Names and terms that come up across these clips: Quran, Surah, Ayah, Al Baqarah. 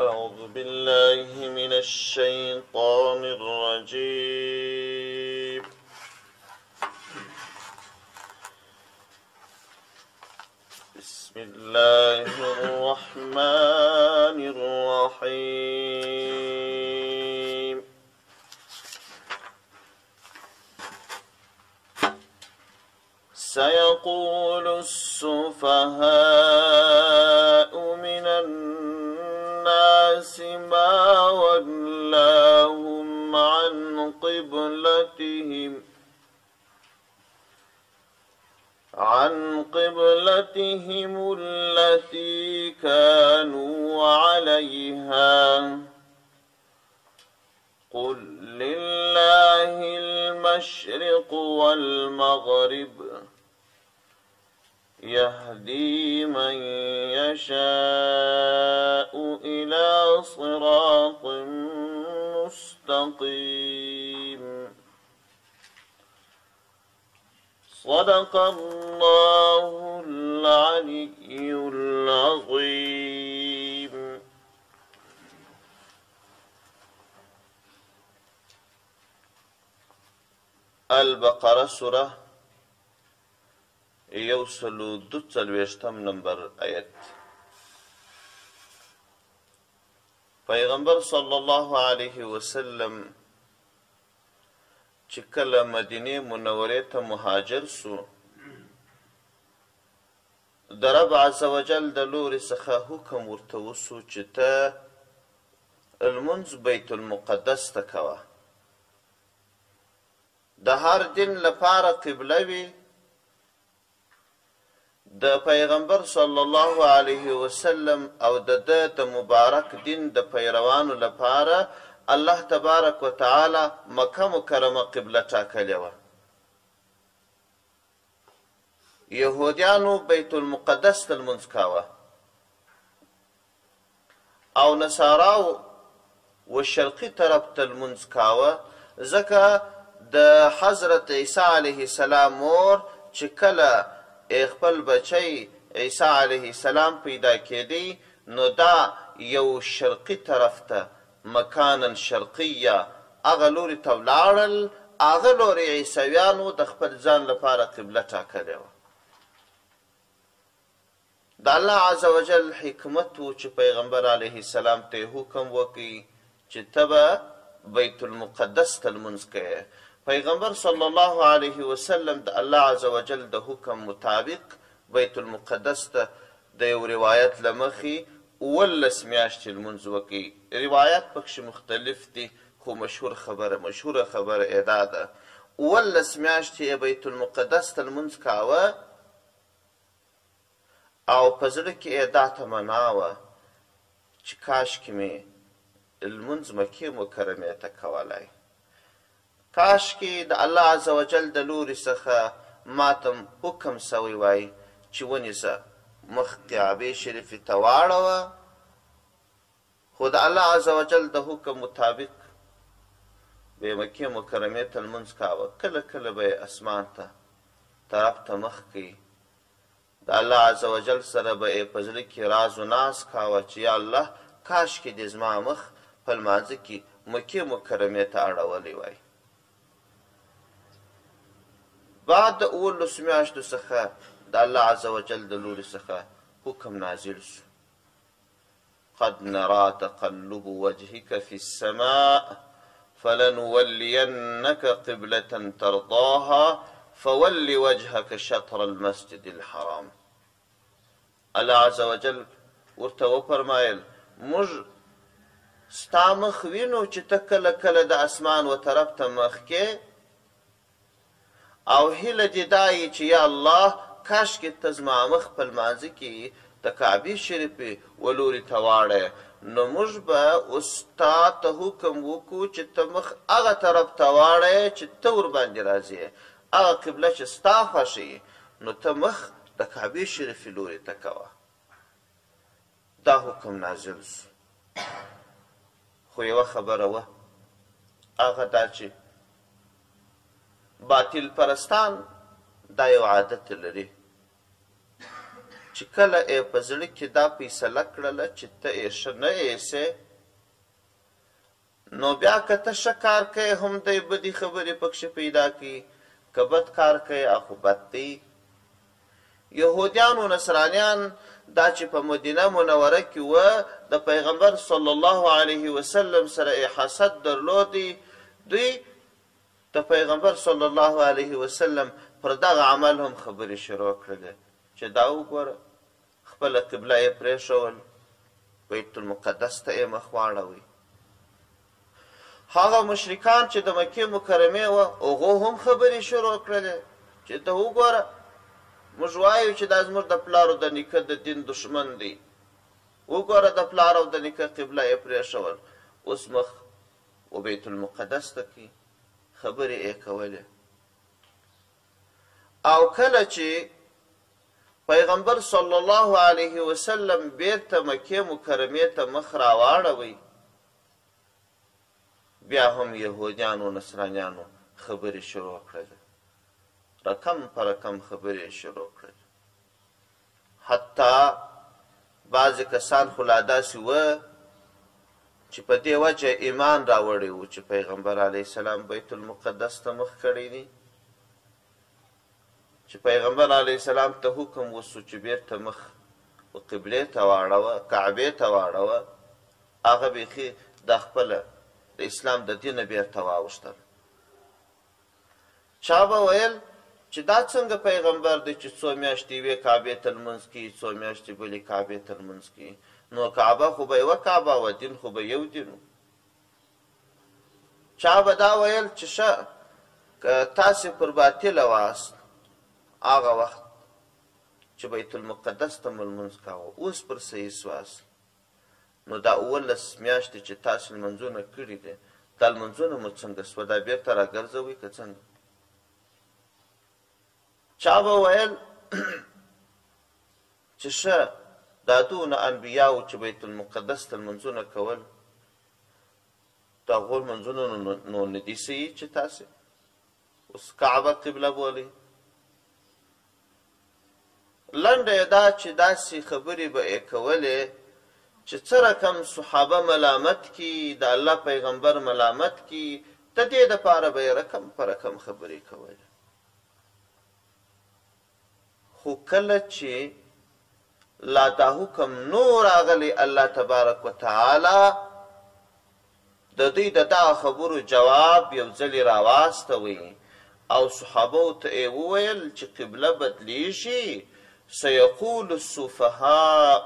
أعوذ بالله من الشيطان الرجيم. بسم الله الرحمن الرحيم. سيقول السفهاء من الناس ما ولاهم عن قبلتهم التي كانوا عليها، قل لله المشرق والمغرب يهدي من يشاء إلى صراط مستقيم. صدق الله العلي العظيم. البقرة سورة 142 نمبر آیت. پیغمبر صلی الله علیه وسلم چې کله مدینه منوره ته مهاجر سو، د رب عز وجل د لورې څخه حکم ورته وسو چې ته المنز بیت المقدس ته کوه. د هر دین لپاره قبله وي. د پیغمبر صلی الله علیه وسلم او د مبارک دین د پیروانو لپاره الله تبارک و تعالی مکه مکرمه قبله ټاکلې وه. یهودیانو بیت المقدس ته لمونځ کاوه او نصاراو و شرقي طرف ته لمونځ کاوه، ځکه د حضرت عیسی علیه السلام مور چې کله خپل بچی عیسی علیه السلام پیدا کړي، نو دا یو شرقي طرف ته مکانا شرقیه هغه لوري ته ولاړل. هغه لوري عیسویانو د خپل ځان لپاره قبله ټاکلې وه. د الله عز وجل حکمت و چې پیغمبر علیه السلام ته حکم وکړي چې ته به بیت المقدس ته لمونځ کوې. پیغمبر صلی الله علیه وسلم د الله عز وجل د حکم مطابق بیت المقدس ته د یو روایت له مخې 17 میاشتې لمونځ وکړي. روایت پکښې مختلف دي، خو مشهوره خبره یې دا ده 17 میاشتې یې بیت المقدس ته لمونځ کاوه او په زړه کې یې دا تمنا وه چې کاشکې مې لمونځ مکې مکرمې ته کولی، کاشکې د الله عز وجل د لورې څخه ماتم حکم سوی وای چې ونیسه مخ کعبه شریف ته واړوه. خو د الله عز وجل د حکم مطابق به مکې مکرمې ته لمونځ کاوه. کله کله به اسمان ته طرف ته مخ کړي، د الله عز وجل سره به یې په زړه کې راز و ناز کاوه چې یا الله کاشکې دې زما مخ په لمانځه کې مکې مکرمې ته اړولی وای. بعد د 17 میاشتو څخه د الله عز وجل د لورې څخه حکم نازل شو. قد نرى تقلب وجهك في السماء فلنولينك قبلة ترضاها فول وجهك شطر المسجد الحرام. الله عز وجل ورته وفرمایل موږ ستا مخ وینو چې ته کله کله د اسمان و طرف ته مخ کې، او هیله دې دا یې چې یا الله کاشکې ته زما مخ په لمانځه کې د کعبې شریفې و لوري ته واړې، نو موږ به اوس تا ته حکم وکړو چې ته مخ هغه طرف ته واړې چې ته ورباندې راځې، هغه قبله چې ستا خوښي نو ته مخ د کعبې شریفې لوري ته کوه. دا حکم نازل شو. خو یوه خبره وه، هغه دا چې باطل پرستان دا یو عادت لري چې چې کله یې په زړه کې دا فیصله کړله چې ته یې ښه نه ایسې، نو بیا که ته ښه کار کوې هم دی بدې خبرې پکښې پیدا کړي، که بد کار کوې خو بد دی. یهودیان و نصرانیان دا چې په مدینه منوره کې وه د پیغمبر صلی الله علیه وسلم سره یې حسد درلودی. دوی د پیغمبر صلی الله علیه وسلم پر دغه عمل هم خبرې شروع کړلې چې دا وګوره، خپله قبله یې پرېښول، بیت المقدس ته یې مخ واړوئ. هغه مشرکان چې د مکې مکرمې وه هغو هم خبرې شروع کړلې چې دا وګوره، موږ وایو چې دا زموږ د پلار او د نیکه د دین دشمن دی، وګوره د پلار او د نیکه قبله یې پرېښول، اوس مخ و بیت المقدس ته کې خبرې یې کولې. او کله چې پیغمبر صلی الله علیه وسلم بیرته مکې مکرمې ته مخ راواړوئ، بیا هم یهودیانو نصرانیانو خبرې شروع کړل، رقم پر رقم خبرې شروع کړل. حتی بعضې کسان خو لا داسې وه چې په دې وجه ایمان راوړی و چې پیغمبر علیه السلام بیت المقدس ته مخ کړی دی، چې پیغمبر علیه السلام ته حکم وسو چې بیرته مخ و قبلې ته واړوه، کعبې ته واړوه، هغه بیخي د خپله د اسلام د دینه بیرته واوښتل. چا به ویل چې دا څنګه پیغمبر دی چې څو میاشتې یوې کعبې ته لمونځ کوي، څو میاشتې بلې کعبې ته لمونځ کوي، نو کعبه خو به یوه کعبه وه، دین خو به یو دین و. چا به دا ویل چې ښه که تاسې پر باطله واست هغه وخت چې بیت المقدس ته مو لمونځ کاوه، اوس پر صحیح واست، نو دا اولس میاشتې چې تاسو لمنځونه کړي دي دا لمنځونه مو څنګه سوه، دا بیرته راګرځوئ که څنګه. چا به ویل چې ښه دا دونه انبیاو چې بیت المقدس ته لمنځونه کول، د هغو لمنځونه نو نه دي صحیح چې تاسې اوس کعبه قبله بولئ. لنډه یې دا چې داسې خبرې به یې کولې چې څه رقم صحابه ملامت کی، د الله پیغمبر ملامت کی، ته دې دپاره به یې رقم په رقم خبرې کولې. خو کله چې لا دا حکم نور راغلی الله تبارک وتعالی د دوی د دغه خبرو جواب یو ځلې راواستوئ او صحابو ته یې وویل چې قبله بدلیږي، سیقول السفهاء،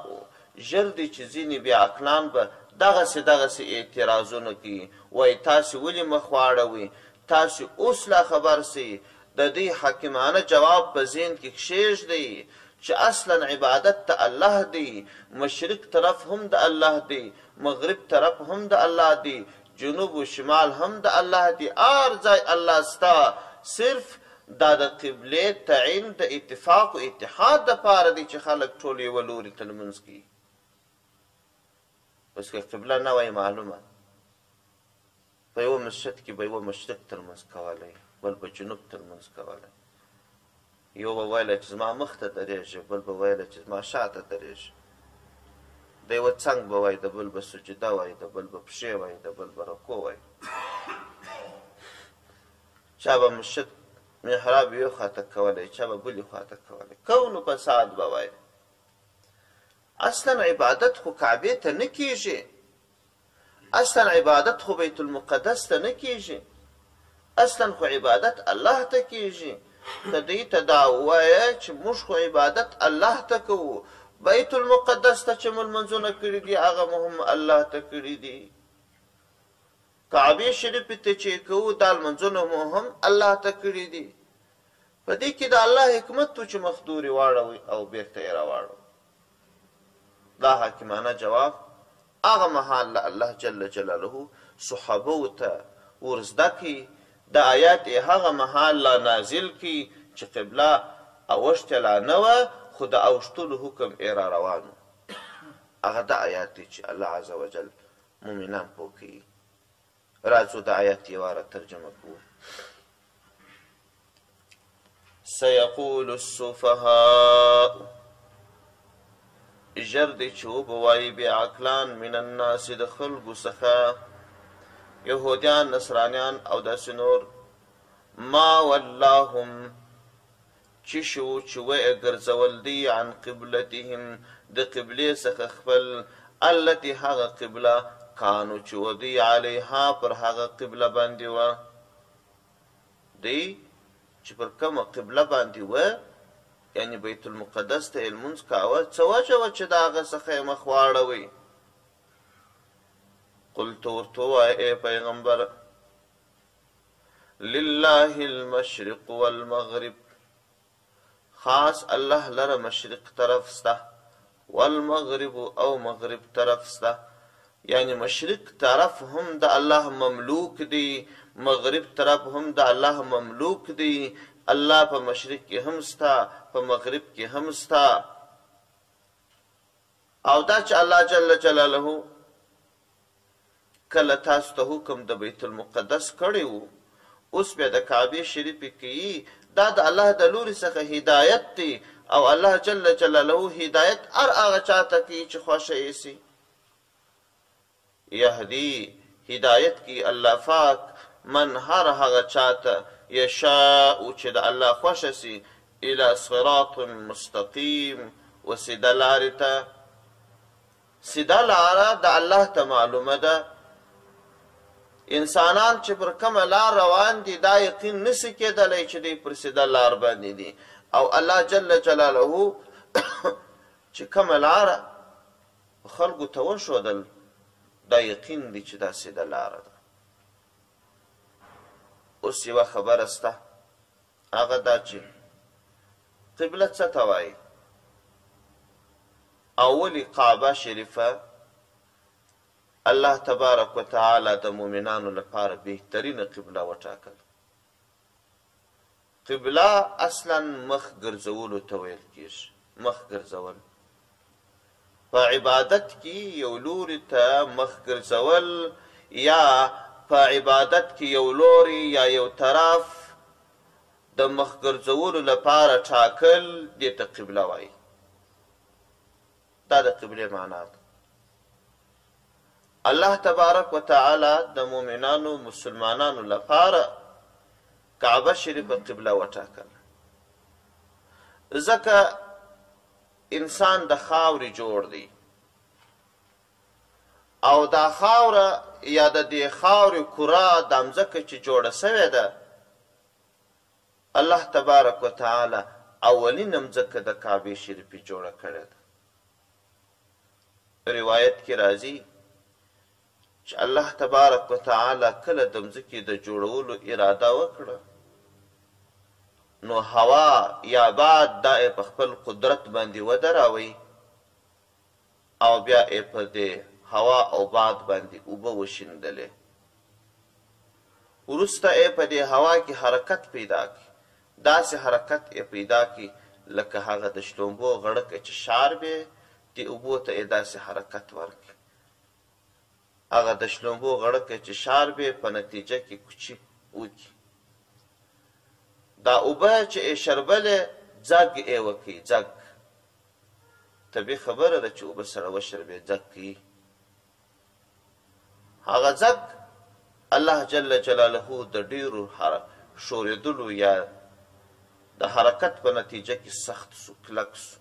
ژر دی چې ځینې بیا عقلان به دغسې اعتراضونه کوي، وایي تاسې ولې مخ واړوئ، تاسې اوس لا خبر سئ. د دې حکیمانه جواب په ذهن کې کښېږدئ چې اصلا عبادت ته الله دی، مشرق طرف هم د الله دی، مغرب طرف هم د الله دی، جنوب و شمال هم د الله دی، هر ځای الله ستا. صرف دا د قبلې تعین د اتفاق و اتحاد دپاره دی چې خلک ټول یوه لوري ته لمونځ کوي. اوس که قبله نه وای معلومه، په یوه مسجد کې به یوه مشرق ته لمونځ کولی، بل به جنوب ته لمونځ کولی، یو به ویله چې زما مخ ته درېږي، بل به ویله چې زما شاته درېږي، د یوه څنګ به وایي، د بل به سجده وایي، د بل به پښې وایي، د بل به رکوع وایي. چا به مسجد محراب یو خواته کولی، چا به بلې خواته کولی، کونو فساد به وایي. اصلا عبادت خو کعبې ته نه کېږي، اصلا عبادت خو بیت المقدس ته نه کېږي، اصلا خو عبادت الله ته کېږي. ته دوی ته دا ووایه چې موږ خو عبادت الله ته کوو، بیت المقدس ته چې مو لمونځونه کړي دي هغه مو هم الله ته کړي دي، کعبې شریفې ته چې کوو دا لمونځونه مو هم الله ته کړي دي. په دې کې د الله حکمت و چې مخ دورې واړوئ او بیرته یې راواړوئ. دا حاکمانه جواب هغه مهال له الله جل جلاله صحابو ته ور زده کړي. دا آیات یې هغه مهال لا نازل کړي چې قبله اوښتې لا نه وه، خو د اوښتلو حکم یې را روان و. هغه دا آیات دی چې الله عز وجل مؤمنان پوه کوي. راځو د آیات یې واره ترجمه کوو. سیقول السفهاء جرد چوب وائی بی عقلان من الناس د خلقو څخه یهودیان نصرانیان او داسې نور ما ولاهم چې شو چې ویې ګرځول دي عن قبلتهم د قبلې څخه خپل التي هغه قبله کانو چې و دوی علیها پر هغه قبله باندې وه دوی چې پر کومه قبله باندې وه یعنی بیت المقدس ته لمونځ کاوه څه وجه وه چې د هغه څخه یې مخ واړوئ قلت ورته ووایه ای پیغمبر لله المشرق والمغرب خاص الله لره مشرق طرف سته والمغرب او مغرب طرف سته یعنی مشرق طرف هم د الله مملوک دی مغرب طرف هم د الله مملوک دی الله په مشرق کې هم ستا په مغرب کې هم ستا او دا چې الله جل جلاله کله تاسو ته حکم د بیت المقدس کړی و اوس بیا د کعبې شریفې کې دا د الله د لوري څخه هدایت دی او الله جل جلاله هدایت هر هغه چا ته کوي چې خوښه یې سي یهدي هدایت کی الله فاک من هر هغه چاته یشاء چې د الله خوښه سي الی صراط مستقیم و سیده لارې ته سیده لاره د الله ته معلومه ده انسانان چې پر کومه لار روان دي دا یقین نه سي کېدلی چې دوی پر سیده لار باندې دي او الله جل جلاله چې کومه لاره خلکو ته وښودل دا یقین دی چې دا سیده لاره ده اوس یوه خبره سته هغه دا چې قبله څه ته وایي او ولې کعبه شریفه الله تبارک وتعالی د مؤمنانو لپاره بهترینه قبله وټاکله قبله اصلا مخ ګرځولو ته ویل کېږي مخ ګرځول په عبادت کې یو لوري ته مخ ګرځول یا په عبادت کې یو لوري یا یو طرف د مخ ګرځولو لپاره ټاکل دې ته قبله وایي دا د قبلې معنا ده الله تبارک وتعالی د مؤمنانو مسلمانانو لپاره کعبه شریفه قبله وټاکله ځکه انسان د خاورې جوړ دی او دا خاوره یا د دې خاورې کره د مځکه چې جوړه سوې ده الله تبارک وتعالی اولینه مځکه د کعبې شریفې جوړه کړې ده روایت کې راځي چې الله تبارک وتعالی کله د مځکې د جوړولو اراده وکړه نو هوا یا باد دا په خپل قدرت باندې ودراوي او بیا یې پر دې هوا او باد باندې اوبه وشیندلې وروسته یې په دې هوا کې حرکت پیدا کړي داسې حرکت یې پیدا کړي لکه هغه د شلومبو غړکه چې شار به دې اوبو ته یې داسې حرکت ورکړي هغه د شلومبو غړکه چې شار به په نتیجه کې کوچي وکړي دا اوبه چې یې شربلې ځګ یې وکړي ځګ طبیعي خبره ده چې اوبه سره وشربې ځګ کوي هغه ځګ الله جل جلاله د ډېرو شورېدلو یا د حرکت په نتیجه کې سخت سو کلک سو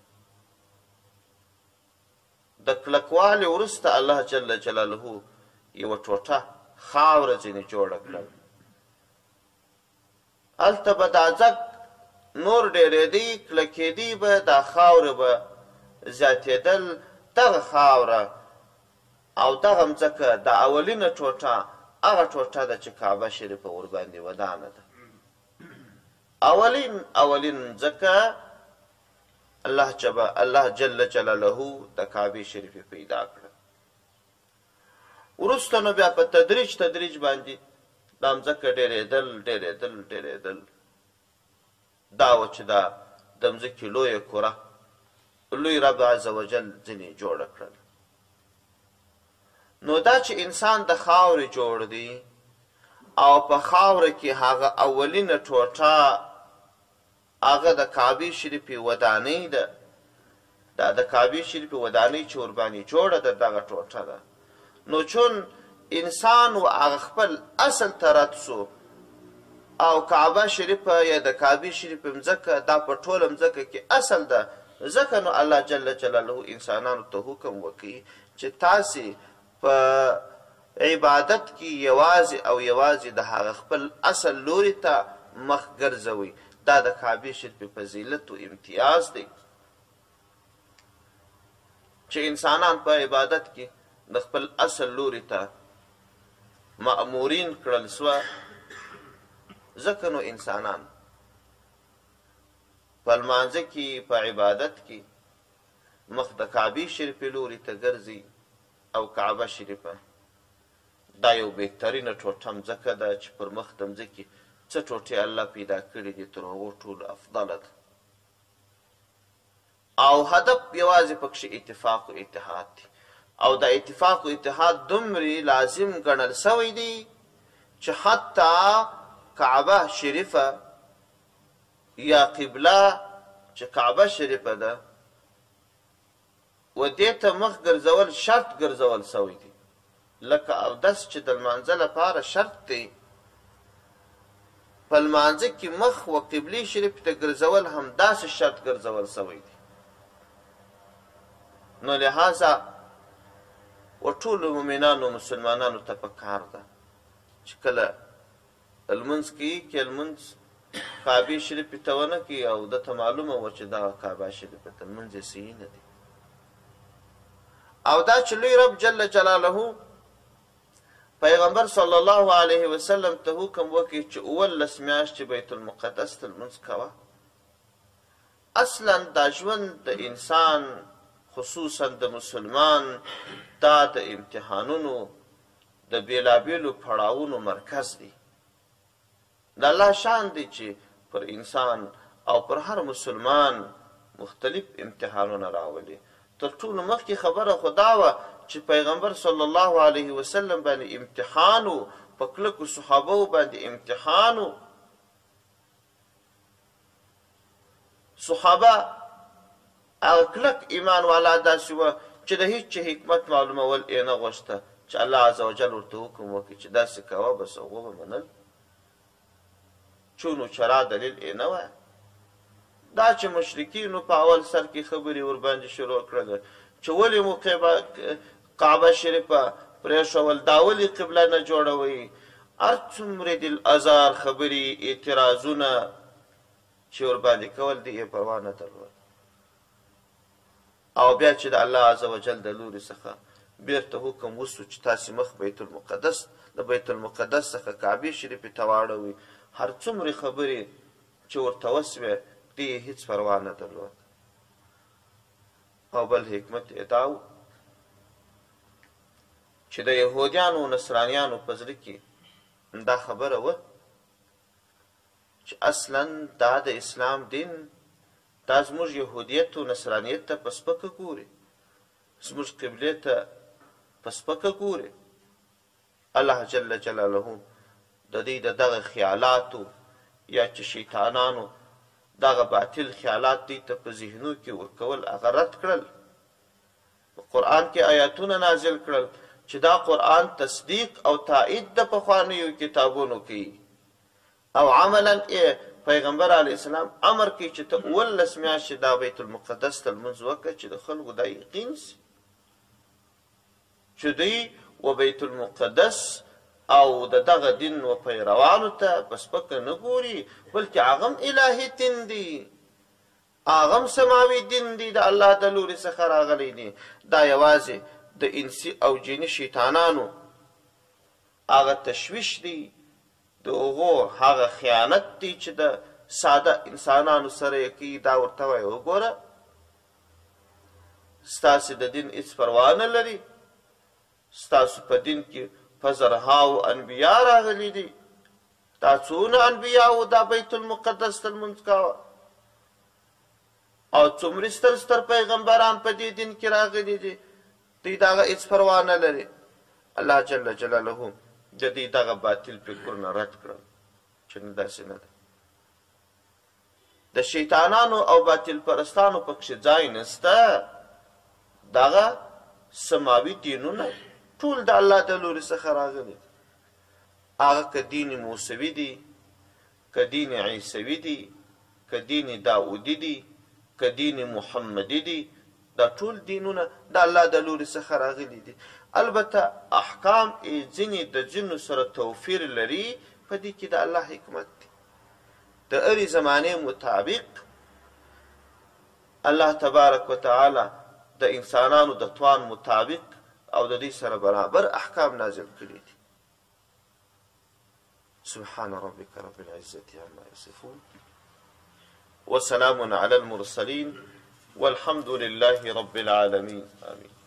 د کلکوالي وروسته الله جل جلاله یوه ټوټه خاوره ځینې جوړه کړه هلته به دا ځک نور ډېرېدی کلکېدی به دا خاوره به زیاتېدل دغه خاوره او دغه مځکه د اولینه ټوټه هغه ټوټه ده چې کعبه شریفه ورباندې ودانه ده اولین مځکه الله جل جلاله د کعبې شریفې پیدا کړه وروسته نو بیا په تدریج باندې دا مځکه ډېرېدل ډېرېدل ډېرېدل دا وه چې دا د مځکې لویه کره لوی رب عز وجل ځینې جوړه کړل نو دا چې انسان د خاورې جوړ دی او په خاوره کې هغه اولینه ټوټه هغه د کعبې شریفې ودانۍ ده دا د کعبه شریف ودانی چوربانی جوړه ده دغه ټوټه ده. نو چون انسان و هغه خپل اصل ترد سو او کعبه شریف یا د کعبه شریف مځکه دا په ټوله مځکه کې اصل ده، ځکه نو الله جل جلاله انسانانو ته حکم وکړي چې تاسې په عبادت کې یوازې او یوازې د هغه خپل اصل لوري ته مخ ګرځوئ. دا د کعبه شریف فضیلت و امتیاز دی چې انسانان په عبادت کې د خپل اصل لوري ته مأمورین کړل سوه. ځکه نو انسانان په لمانځه کې په عبادت کې مخ د کعبه شریف لوري ته ګرځي او کعبه شریفه دا یو بهترینه ټوټه مځکه ده چې پر مخ د مځکې څه ټوټې الله پیدا کړي دي تر هغو ټولو افضله ده، او هدف یوازې پکښې اتفاق و اتحاد دی. او دا اتفاق و اتحاد دومره لازم ګڼل سوی دی چې حتی کعبه شریفه یا قبله چې کعبه شریفه ده و دې ته مخ ګرځول شرط ګرځول سوی دی، لکه اودس چې د لمانځه لپاره شرط دی. په لمانځه کې مخ و قبلې شریف ته ګرځول هم داسې شرط ګرځول سوی دی. نو لحاظه و ټولو مومنانو مسلمانانو ته پکار ده چې کله لمونځ کوي که لمونځ کعبې شریفې ته ونه کوي او دته معلومه وه چې دغه کعبه شریفه ته لمونځ یې صحیح نه دی. او دا چې لوی رب جل جلاله پیغمبر صلی الله علیه وسلم ته حکم وکړي چې 12 میاشتې بیت المقدس ته لمونځ کوه. اصلا دا ژوند د انسان خصوصا د مسلمان دا د امتحانونو د بیلابیلو پړاوونو مرکز دی. د الله شان دی چې پر انسان او پر هر مسلمان مختلف امتحانونه راولي. تر ټولو مخکې خبره خدا وه چې پیغمبر صلی الله علیه وسلم باندې امتحان و، په کلکو صحابه باندې امتحان و. صحابه او کلک ایمان والا داسې وه چې د هیڅ چې حکمت معلومول یې نه غوښته، چې الله عزوجل ورته حکم وکړي چې داسې کوه بس هغو به منل، چون و چرا دلیل یې نه وه. دا چې مشرکینو په اول سر کې خبرې ورباندې شروع کړل چې ولې مو کعبه شریفه پرېښول، دا ولې قبله نه جوړوئ، هر څومره د الازار خبرې اعتراضونه چې ورباندې کول دې یې پروا نه درلوده. او بیا چې د الله عزوجل د لوري څخه بیرته حکم وسو چې تاسې مخ د بیت المقدس څخه کعبې شریفې ته واړوئ، هر څومره خبرې چې ورته وسوې دې یې هېڅ پروا نه درلوده. او بل حکمت یې دا و چې د یهودیانو او نصرانیانو په زړه کې دا خبره وه چې اصلا دا د اسلام دین دا زموږ یهودیت و نصرانیت ته په سپکه ګوري، زموږ قبلې ته په سپکه ګوري. الله جل جلاله د دوی د دغه خیالاتو یا چې شیطانانو دغه باطل خیالات دوی ته په ذهنو کې ورکول هغه رد کړل، په قرآن کې آیاتونه نازل کړل چې دا قرآن تصدیق او تایید د پخوانیو کتابونو کوي. او عملاً پیغمبر علیه السلام امر کوي چې ته 12 میاشتې دا بیت المقدس ته لمونځ وکړه چې د خلکو دا یقین شي چې دوی و بیت المقدس او د دغه دین و پیروانو ته په سپکه نه ګوري، بلکې هغه هم الهي دین دی، هغه هم سماوي دین دی، د الله د لورې څخه راغلی دی. دا یوازې د انسي او جني شیطانانو هغه تشویش دی، د هغو هغه خیانت دی چې د ساده انسانانو سره یې کوي. دا ورته وایي وګوره ستاسې د دین هېڅ پروا نه لري، ستاسو په دین کې په زرهاوو انبیا راغلي دي، دا څونه انبیا و دا بیت المقدس ته لمونځ کوه، او څومره ستر ستر پیغمبران په دې دین کې راغلي دي، دوی د هغه هېڅ پروا نه لري. الله جل جلاله د دې دغه باطل فکرونه رد کړل چې نه داسې نه ده. د شیطانانو او باطل پرستانو پکښې ځای نشته. داغا سماوی دینونه ټول د الله د لوري څخه راغلي دي. هغه که دین موسوي دي، که دین عیسوي دي، که دین داودي دي، که دین محمدي دي، دا ټول دینونه د الله د لوري څخه راغلي دي. البته احکام یې ځینې د جنو سره توفیر لري، په دې کې د الله حکمت دی. د هرې زمانې مطابق الله تبارک وتعالی د انسانانو د توان مطابق او د دې سره برابر احکام نازل کړي دي. سبحان ربک رب العزة عما یصفون وسلام علی المرسلین والحمد لله رب العالمين. آمين.